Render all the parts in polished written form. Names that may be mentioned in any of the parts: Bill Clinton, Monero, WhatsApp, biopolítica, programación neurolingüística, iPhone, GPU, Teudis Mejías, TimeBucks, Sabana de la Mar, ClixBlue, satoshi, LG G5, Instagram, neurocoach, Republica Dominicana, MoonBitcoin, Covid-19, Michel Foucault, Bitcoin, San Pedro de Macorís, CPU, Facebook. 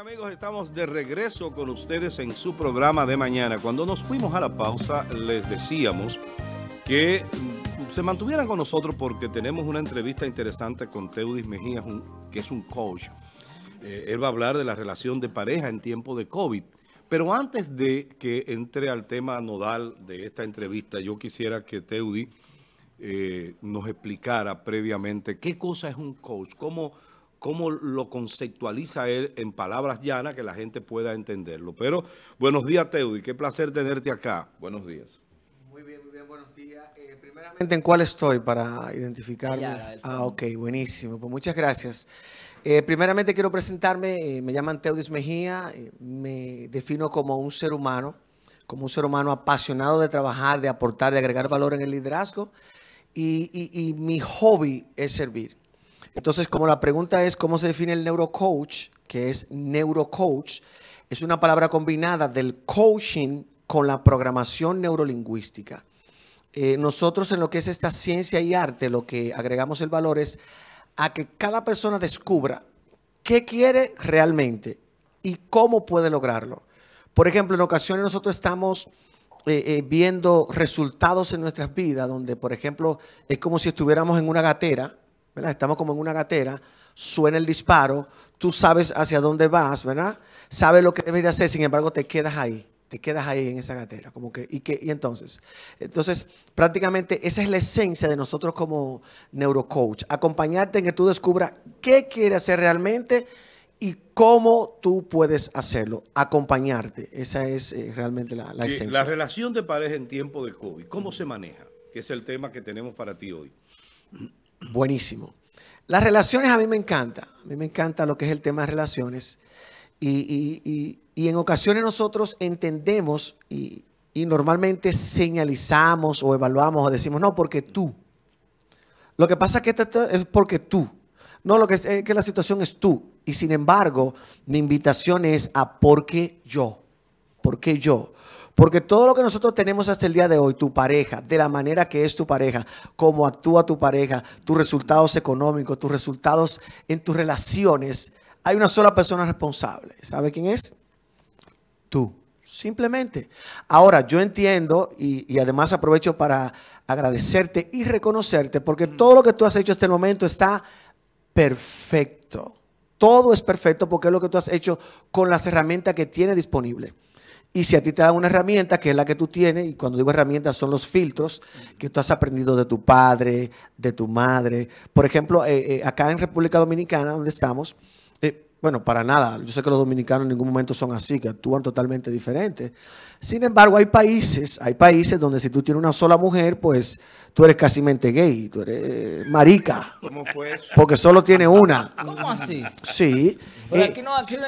amigos, estamos de regreso con ustedes en su programa de mañana. Cuando nos fuimos a la pausa, les decíamos que se mantuvieran con nosotros porque tenemos una entrevista interesante con Teudis Mejías, que es un coach. Él va a hablar de la relación de pareja en tiempo de COVID. Pero antes de que entre al tema nodal de esta entrevista, yo quisiera que Teudis nos explicara previamente qué cosa es un coach, cómo lo conceptualiza él en palabras llanas que la gente pueda entenderlo. Pero buenos días, Teudis, qué placer tenerte acá. Buenos días. Muy bien, buenos días. Primeramente, ¿en cuál estoy para identificarme? Ah, ok, buenísimo. Pues muchas gracias. Primeramente quiero presentarme, me llaman Teudis Mejías, me defino como un ser humano apasionado de trabajar, de aportar, de agregar valor en el liderazgo y mi hobby es servir. Entonces, como la pregunta es cómo se define el neurocoach, que es neurocoach, es una palabra combinada del coaching con la programación neurolingüística. Nosotros en lo que es esta ciencia y arte, lo que agregamos el valor es a que cada persona descubra qué quiere realmente y cómo puede lograrlo. Por ejemplo, en ocasiones nosotros estamos viendo resultados en nuestras vidas donde, por ejemplo, es como si estuviéramos en una gatera, ¿verdad? Estamos como en una gatera, suena el disparo, tú sabes hacia dónde vas, ¿verdad? Sabes lo que debes de hacer, sin embargo, te quedas ahí en esa gatera. Como que, entonces, prácticamente esa es la esencia de nosotros como neurocoach, acompañarte en que tú descubras qué quieres hacer realmente y cómo tú puedes hacerlo, acompañarte. Esa es realmente la esencia. La relación de pareja en tiempo de COVID, ¿cómo se maneja? Que es el tema que tenemos para ti hoy. Buenísimo. Las relaciones a mí me encanta. A mí me encanta lo que es el tema de relaciones. Y en ocasiones nosotros entendemos y normalmente señalizamos o evaluamos o decimos, no, porque tú. Lo que pasa es que esto es porque tú. No, lo que es que la situación es tú. Y sin embargo, mi invitación es a ¿por qué yo? ¿Por qué yo? Porque todo lo que nosotros tenemos hasta el día de hoy, tu pareja, de la manera que es tu pareja, cómo actúa tu pareja, tus resultados económicos, tus resultados en tus relaciones, hay una sola persona responsable. ¿Sabe quién es? Tú. Simplemente. Ahora, yo entiendo y además aprovecho para agradecerte y reconocerte porque todo lo que tú has hecho hasta el momento está perfecto. Todo es perfecto porque es lo que tú has hecho con las herramientas que tienes disponible. Y si a ti te dan una herramienta, que es la que tú tienes, y cuando digo herramientas son los filtros que tú has aprendido de tu padre, de tu madre. Por ejemplo, acá en República Dominicana, donde estamos, bueno, para nada. Yo sé que los dominicanos en ningún momento son así, que actúan totalmente diferente. Sin embargo, hay países donde si tú tienes una sola mujer, pues tú eres casi mente gay, tú eres marica. ¿Cómo fue eso? Porque solo tiene una. ¿Cómo así? Sí. Pero aquí no, usted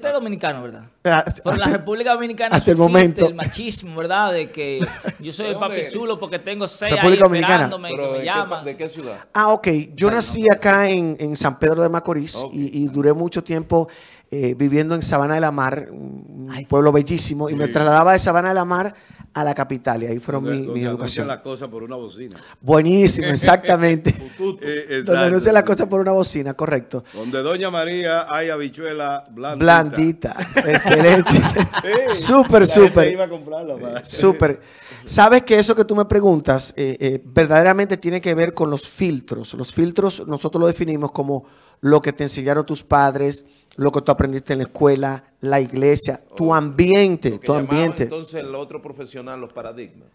es dominicano, ¿verdad? Pero la República Dominicana hasta el momento el machismo, ¿verdad? De que yo soy el papi chulo porque tengo 6 ahí esperándome y me llaman. ¿De qué ciudad? Ah, ok. Yo nací acá en San Pedro de Macorís y duré mucho tiempo viviendo en Sabana de la Mar, un pueblo bellísimo, y me trasladaba de Sabana de la Mar a la capital, y ahí fueron mi educación. Donde anuncian las cosas por una bocina. Buenísimo, exactamente. Donde anuncian las cosas por una bocina, correcto. Donde Doña María hay habichuela blandita. Excelente. Súper. Iba a comprarlo, súper. Sabes que eso que tú me preguntas verdaderamente tiene que ver con los filtros. Los filtros nosotros lo definimos como lo que te enseñaron tus padres, lo que tú aprendiste en la escuela, la iglesia, tu ambiente, tu ambiente. Entonces el otro profesional, los paradigmas.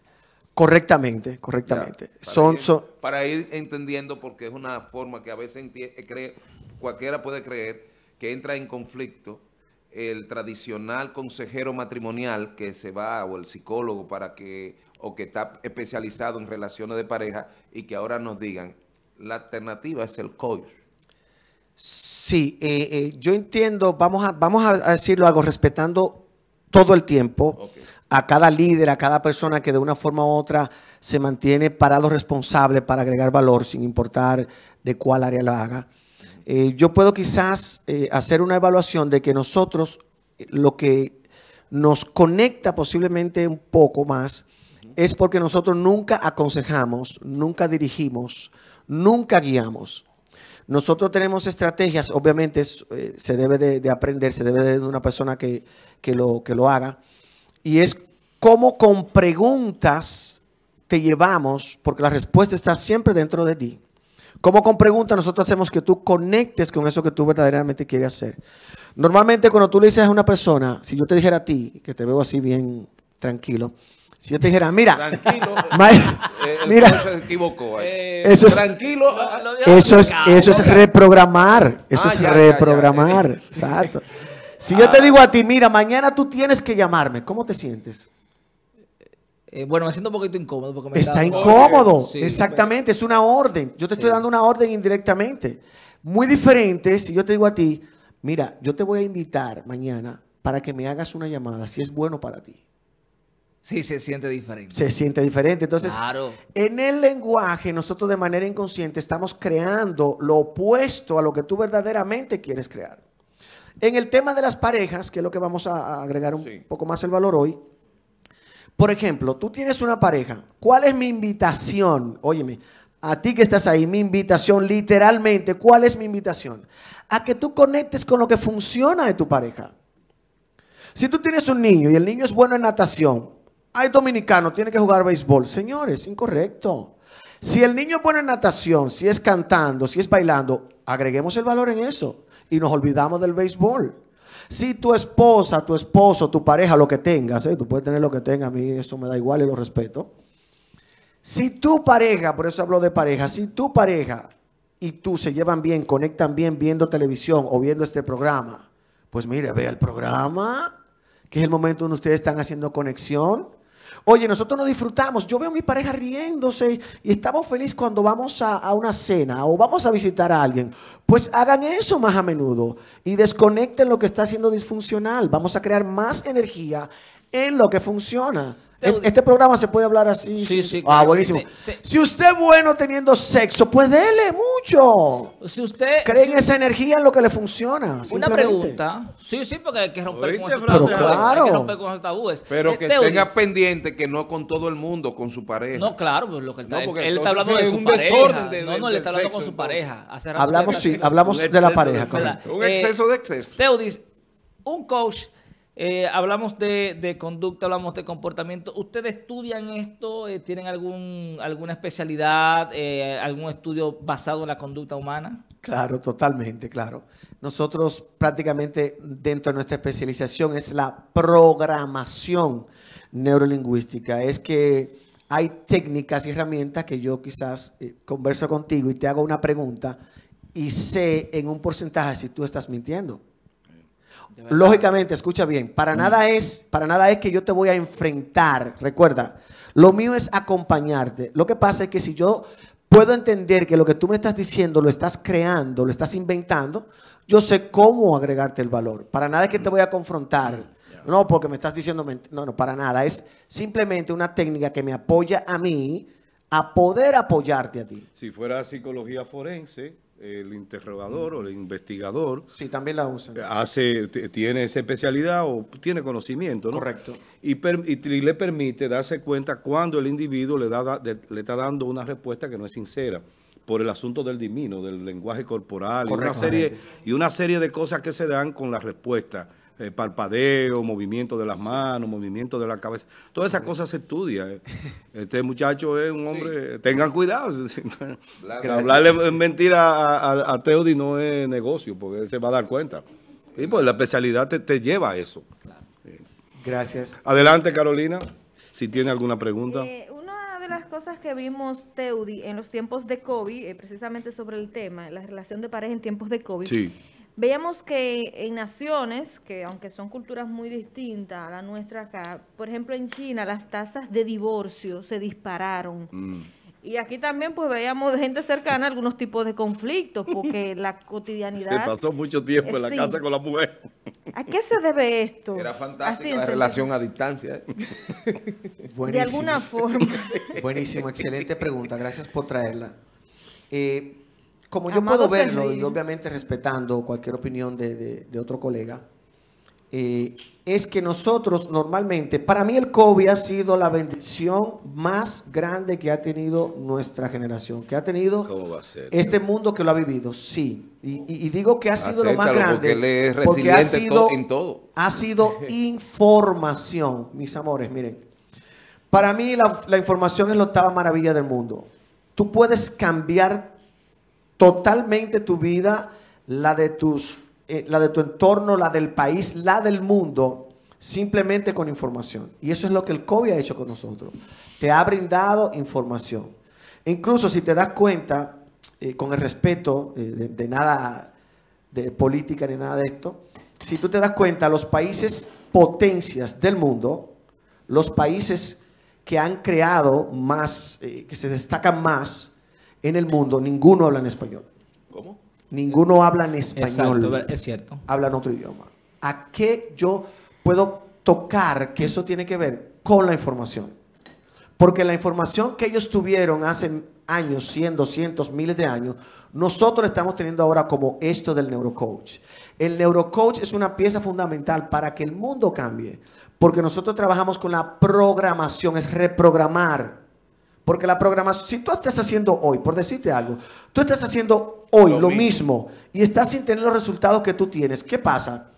Correctamente. Ya, para ir entendiendo, porque es una forma que a veces cualquiera puede creer que entra en conflicto el tradicional consejero matrimonial que se va, o el psicólogo que está especializado en relaciones de pareja, y que ahora nos digan, la alternativa es el coach. Sí, yo entiendo, vamos a decirlo algo, respetando todo el tiempo, a cada líder, a cada persona que de una forma u otra se mantiene parado responsable para agregar valor, sin importar de cuál área lo haga. Yo puedo quizás hacer una evaluación de que nosotros, lo que nos conecta posiblemente un poco más, es porque nosotros nunca aconsejamos, nunca dirigimos, nunca guiamos. Nosotros tenemos estrategias, obviamente se debe de aprender, se debe de una persona que lo haga, y es cómo con preguntas te llevamos, porque la respuesta está siempre dentro de ti. Como con preguntas nosotros hacemos que tú conectes con eso que tú verdaderamente quieres hacer. Normalmente cuando tú le dices a una persona, si yo te dijera a ti, que te veo así bien tranquilo, si yo te dijera, mira, tranquilo, mira, se equivocó, eso es, tranquilo, eso es reprogramar, eso es reprogramar, exacto. Si yo te digo a ti, mira, mañana tú tienes que llamarme, ¿cómo te sientes? Bueno, me siento un poquito incómodo. Porque me está incómodo, sí, exactamente, es una orden. Yo te estoy dando una orden indirectamente. Muy diferente si yo te digo a ti, mira, yo te voy a invitar mañana para que me hagas una llamada, si es bueno para ti. Sí, se siente diferente. Se siente diferente. Entonces, claro, en el lenguaje nosotros de manera inconsciente estamos creando lo opuesto a lo que tú verdaderamente quieres crear. En el tema de las parejas, que es lo que vamos a agregar un poco más el valor hoy. Por ejemplo, tú tienes una pareja, ¿cuál es mi invitación? Óyeme, a ti que estás ahí, mi invitación literalmente, ¿cuál es mi invitación? A que tú conectes con lo que funciona de tu pareja. Si tú tienes un niño y el niño es bueno en natación, ay, dominicano, tiene que jugar béisbol. Señores, incorrecto. Si el niño es bueno en natación, si es cantando, si es bailando, agreguemos el valor en eso y nos olvidamos del béisbol. Si tu esposa, tu esposo, tu pareja, lo que tengas, tú puedes tener lo que tengas, a mí eso me da igual y lo respeto. Si tu pareja, por eso hablo de pareja, si tu pareja y tú se llevan bien, conectan bien viendo televisión o viendo este programa, pues mire, vea el programa, que es el momento donde ustedes están haciendo conexión. Oye, nosotros nos disfrutamos, yo veo a mi pareja riéndose y estamos felices cuando vamos a una cena o vamos a visitar a alguien. Pues hagan eso más a menudo y desconecten lo que está siendo disfuncional. Vamos a crear más energía en lo que funciona. Este programa se puede hablar así. Sí, claro, buenísimo. Si usted es bueno teniendo sexo, pues dele mucho. Si usted cree en esa energía, en lo que le funciona. Una pregunta. Sí, porque hay que romper con esos tabúes. Claro. Hay que romper con esos tabúes. Pero que Teudis tenga pendiente que no con todo el mundo, con su pareja. No, claro, pues lo que él está hablando de su pareja. No, él está hablando con su pareja. Hablamos de la pareja. Un exceso de exceso. Teudis, un coach. Hablamos de conducta, hablamos de comportamiento. ¿Ustedes estudian esto? ¿Tienen alguna especialidad, algún estudio basado en la conducta humana? Claro, totalmente, claro. Nosotros prácticamente dentro de nuestra especialización es la programación neurolingüística. Es que hay técnicas y herramientas que yo quizás converso contigo y te hago una pregunta y sé en un porcentaje si tú estás mintiendo. Lógicamente, escucha bien, para nada es que yo te voy a enfrentar. Recuerda, lo mío es acompañarte. Lo que pasa es que si yo puedo entender que lo que tú me estás diciendo lo estás creando, lo estás inventando, yo sé cómo agregarte el valor. Para nada es que te voy a confrontar. No, porque me estás diciendo mentira. No, para nada. Es simplemente una técnica que me apoya a mí a poder apoyarte a ti. Si fuera psicología forense, el interrogador o el investigador también la usan. Tiene esa especialidad o tiene conocimiento, ¿no? Correcto. Y le permite darse cuenta cuando el individuo le está dando una respuesta que no es sincera por el asunto del dimino, del lenguaje corporal y una serie de cosas que se dan con la respuesta. Parpadeo, movimiento de las manos, movimiento de la cabeza. Todas esas cosas se estudian. Este muchacho es un hombre... Tengan cuidado. Que hablarle mentira a Teudis no es negocio, porque él se va a dar cuenta. Y pues la especialidad te lleva a eso. Claro. Gracias. Adelante, Carolina, si tiene alguna pregunta. Una de las cosas que vimos, Teudis, en los tiempos de COVID, precisamente sobre el tema, la relación de pareja en tiempos de COVID... Sí. Veíamos que en naciones, que aunque son culturas muy distintas a la nuestra acá, por ejemplo en China las tasas de divorcio se dispararon. Y aquí también pues veíamos de gente cercana algunos tipos de conflictos, porque la cotidianidad... Se pasó mucho tiempo en la casa con la mujer. ¿A qué se debe esto? Era fantástica la relación a distancia. De alguna forma. Buenísimo, excelente pregunta, gracias por traerla. Como yo puedo verlo, y obviamente respetando cualquier opinión de otro colega, es que nosotros normalmente, para mí el COVID ha sido la bendición más grande que ha tenido nuestra generación, que ha tenido este mundo que lo ha vivido, sí. Y digo que ha sido lo más grande porque, él es resiliente ha sido, en todo. Ha sido información, mis amores, miren. Para mí la información es la octava maravilla del mundo. Tú puedes cambiar totalmente tu vida, la de tu entorno, la del país, la del mundo, simplemente con información. Y eso es lo que el COVID ha hecho con nosotros. Te ha brindado información. E incluso si te das cuenta, con el respeto de nada de política ni nada de esto, si tú te das cuenta, los países potencias del mundo, los países que han creado más, que se destacan más en el mundo, ninguno habla en español. ¿Cómo? Ninguno habla en español. Exacto, es cierto. Hablan otro idioma. ¿A qué yo puedo tocar que eso tiene que ver con la información? Porque la información que ellos tuvieron hace años, 100, 200, miles de años, nosotros estamos teniendo ahora como esto del neurocoach. El neurocoach es una pieza fundamental para que el mundo cambie. Porque nosotros trabajamos con la programación, es reprogramar. Porque la programación, si tú estás haciendo hoy, por decirte algo, tú estás haciendo hoy lo mismo y estás sin tener los resultados que tú tienes, ¿qué pasa?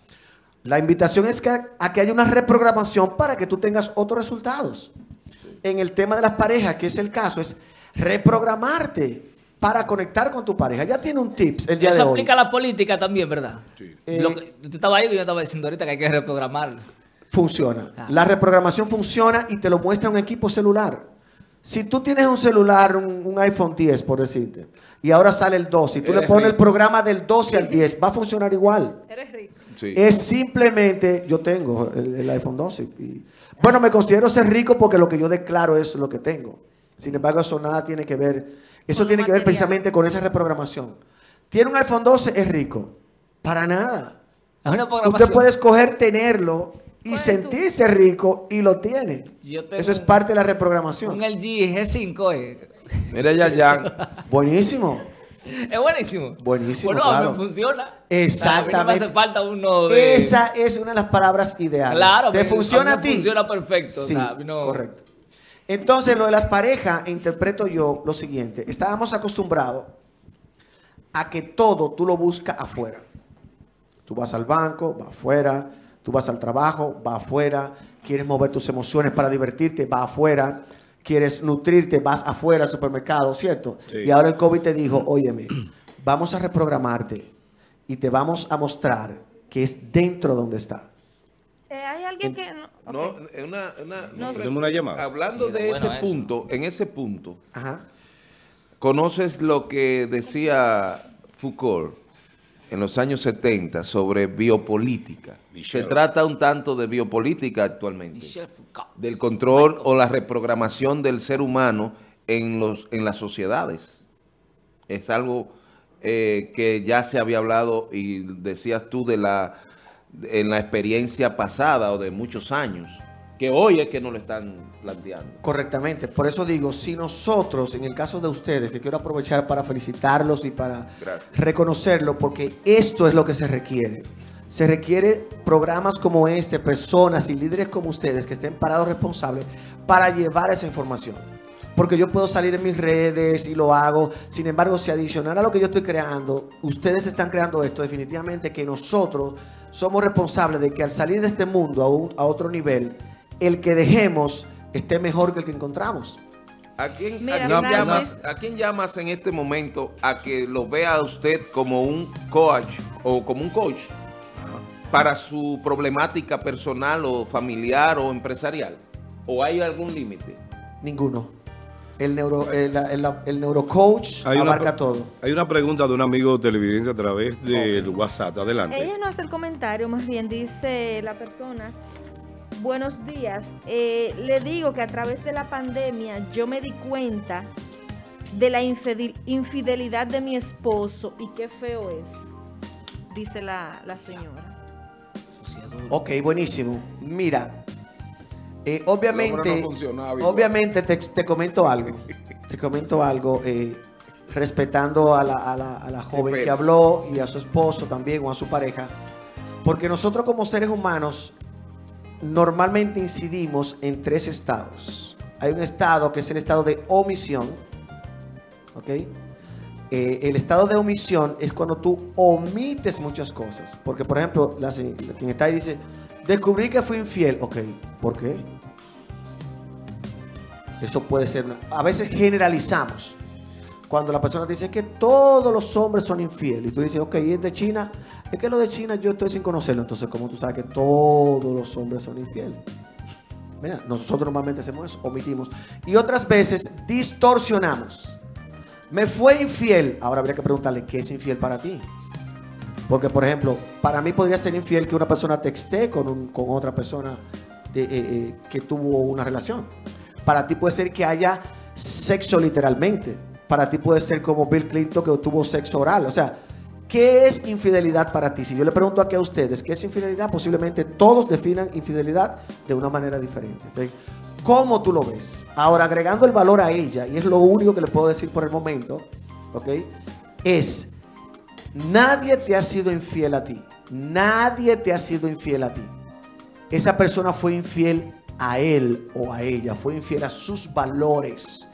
La invitación es que a que haya una reprogramación para que tú tengas otros resultados. En el tema de las parejas, que es el caso, es reprogramarte para conectar con tu pareja. Ya tiene un tips el día de hoy. Eso aplica a la política también, ¿verdad? Sí. Tú estabas ahí y yo estaba diciendo ahorita que hay que reprogramar. Funciona. Ah. La reprogramación funciona y te lo muestra un equipo celular. Si tú tienes un celular, un iPhone 10, por decirte, y ahora sale el 12, y tú le pones el programa del 12 al 10, va a funcionar igual. Eres rico. Sí. Es simplemente, yo tengo el iPhone 12. Y, bueno, me considero ser rico porque lo que yo declaro es lo que tengo. Sin embargo, eso nada tiene que ver, eso tiene que ver precisamente con esa reprogramación. Tiene un iPhone 12, es rico. Para nada. Es una programación. Usted puede escoger tenerlo y sentirse rico y lo tiene. Eso es parte de la reprogramación. Un LG G5. Mira ya. Buenísimo. Es buenísimo. Buenísimo, bueno, claro. Funciona. Exactamente. A mí no me hace falta uno de... Esa es una de las palabras ideales. Claro. ¿Te funciona a ti? Funciona perfecto. Sí, correcto. Entonces, lo de las parejas, interpreto yo lo siguiente. Estábamos acostumbrados a que todo tú lo buscas afuera. Tú vas al banco, vas afuera. Tú vas al trabajo, vas afuera. Quieres mover tus emociones para divertirte, vas afuera. Quieres nutrirte, vas afuera al supermercado, ¿cierto? Sí. Y ahora el COVID te dijo, óyeme, vamos a reprogramarte y te vamos a mostrar que es dentro donde está. ¿Hay alguien que...? No, okay. Tenemos una llamada. Hablando de punto, en ese punto, ajá, ¿conoces lo que decía Foucault en los años 70 sobre biopolítica? Se trata un tanto de biopolítica actualmente, del control o la reprogramación del ser humano en las sociedades. Es algo que ya se había hablado y decías tú en la experiencia pasada o de muchos años, que hoy es que no lo están planteando. Correctamente. Por eso digo, si nosotros, en el caso de ustedes, que quiero aprovechar para felicitarlos y para reconocerlo, porque esto es lo que se requiere. Se requiere programas como este, personas y líderes como ustedes que estén parados responsables para llevar esa información. Porque yo puedo salir en mis redes y lo hago. Sin embargo, si adicional a lo que yo estoy creando, ustedes están creando esto, definitivamente que nosotros somos responsables de que al salir de este mundo a otro nivel, el que dejemos esté mejor que el que encontramos. ¿A quién llamas en este momento a que lo vea a usted como un coach o como un coach para su problemática personal o familiar o empresarial? ¿O hay algún límite? Ninguno. El neurocoach abarca todo. Hay una pregunta de un amigo televidente a través del WhatsApp. Adelante. Ella no hace el comentario, más bien dice la persona... Buenos días, le digo que a través de la pandemia yo me di cuenta de la infidelidad de mi esposo y qué feo es, dice la señora. Ok, buenísimo. Mira, obviamente te comento algo, respetando a la joven que habló y a su esposo también o a su pareja. Porque nosotros como seres humanos normalmente incidimos en tres estados. Hay un estado que es el estado de omisión, ¿ok? El estado de omisión es cuando tú omites muchas cosas. Porque, por ejemplo, quien está ahí dice, descubrí que fui infiel. Ok, ¿por qué? Eso puede ser... A veces generalizamos. Cuando la persona dice que todos los hombres son infieles. Y tú dices, ok, ¿y es de China? Es que lo de China yo estoy sin conocerlo. Entonces, ¿cómo tú sabes que todos los hombres son infieles? Mira, nosotros normalmente hacemos eso, omitimos. Y otras veces distorsionamos. Me fue infiel. Ahora habría que preguntarle, ¿qué es infiel para ti? Porque, por ejemplo, para mí podría ser infiel que una persona textee con otra persona que tuvo una relación. Para ti puede ser que haya sexo literalmente. Para ti puede ser como Bill Clinton, que tuvo sexo oral. O sea, ¿qué es infidelidad para ti? Si yo le pregunto aquí a ustedes, ¿qué es infidelidad? Posiblemente todos definan infidelidad de una manera diferente. ¿Sí? ¿Cómo tú lo ves? Ahora, agregando el valor a ella, y es lo único que le puedo decir por el momento, ¿ok? Es, nadie te ha sido infiel a ti. Nadie te ha sido infiel a ti. Esa persona fue infiel a él o a ella, fue infiel a sus valores.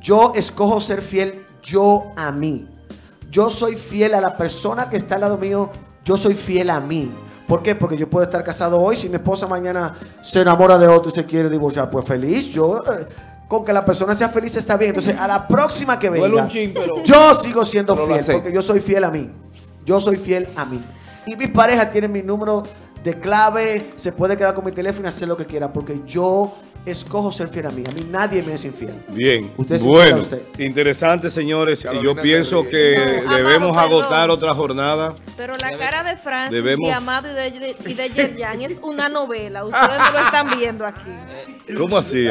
Yo escojo ser fiel yo a mí. Yo soy fiel a la persona que está al lado mío, yo soy fiel a mí. ¿Por qué? Porque yo puedo estar casado hoy, si mi esposa mañana se enamora de otro y se quiere divorciar, pues feliz, yo... Con que la persona sea feliz está bien. Entonces, a la próxima que venga, yo sigo siendo fiel, porque yo soy fiel a mí. Yo soy fiel a mí. Y mi pareja tiene mi número de clave, se puede quedar con mi teléfono y hacer lo que quiera, porque yo escojo ser fiel a mí. A mí nadie me es infiel. Bien. Usted bueno, usted. Interesante, señores. Y yo pienso que debemos agotar otra jornada. Pero la cara de Francis, de Amado y de Yerjan es una novela. Ustedes no lo están viendo aquí. ¿Cómo así?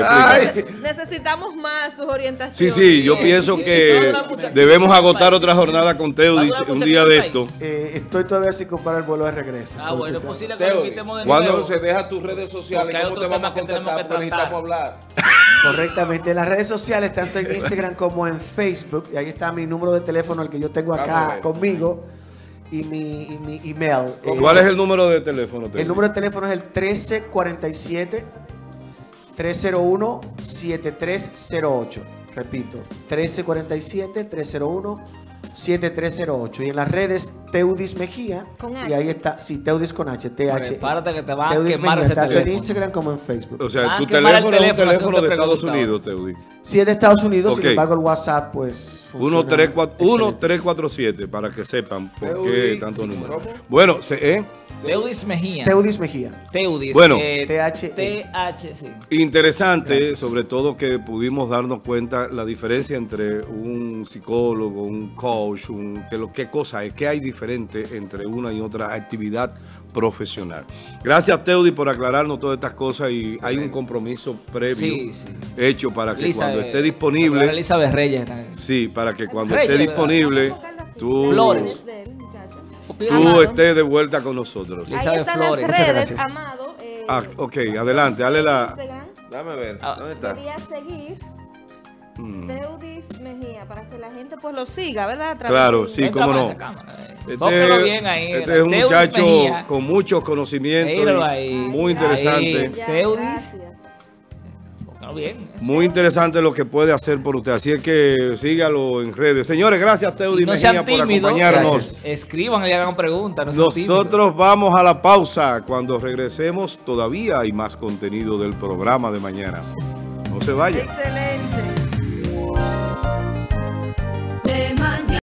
Necesitamos más sus orientaciones. Sí, sí, yo pienso que debemos agotar otra jornada con Teudis un día de esto. Estoy todavía sin comprar el vuelo de regreso. Ah, bueno, posible que lo invitemos de nuevo. ¿Cuándo se deja tus redes sociales? ¿Cómo te vamos a contactar? Hablar correctamente. Las redes sociales, tanto en Instagram como en Facebook, y ahí está mi número de teléfono, el que yo tengo acá conmigo, y mi email. ¿Cuál es el número de teléfono? El número de teléfono es el 1347-301-7308. Repito, 1347-301-7308. Y en las redes, Teudis Mejía. Y ahí está, sí, Teudis con H, T-H. Prepárate que te va a quemar ese teléfono. Tanto en Instagram como en Facebook. O sea, tu teléfono es un teléfono de Estados Unidos, Teudis. Sí, es de Estados Unidos, sin embargo el WhatsApp, pues... 1347, para que sepan por qué tanto número. Bueno, Teudis Mejía. Teudis Mejía. Teudis. Bueno. T-H, sí. Interesante, sobre todo que pudimos darnos cuenta la diferencia entre un psicólogo, un coach, qué cosa es, qué hay diferente entre una y otra actividad profesional. Gracias, Teudis, por aclararnos todas estas cosas, y hay un compromiso previo hecho para que cuando esté disponible... Elizabeth Reyes. Sí, para que cuando esté disponible, tú... Flores. Tú estés de vuelta con nosotros. Ahí están las redes, Amado. Ok, adelante, dale la... Dame a ver, ¿dónde está? Quería seguir Teudis Mejía para que la gente pues lo siga, ¿verdad? Claro, sí, cómo no. Este es un muchacho con muchos conocimientos, muy interesante. Bien. Muy interesante lo que puede hacer por usted. Así es que sígalo en redes. Señores, gracias, Teudis Mejía, por acompañarnos. Gracias. Escriban y hagan preguntas. Nosotros vamos a la pausa. Cuando regresemos, todavía hay más contenido del programa de mañana. No se vayan. Excelente.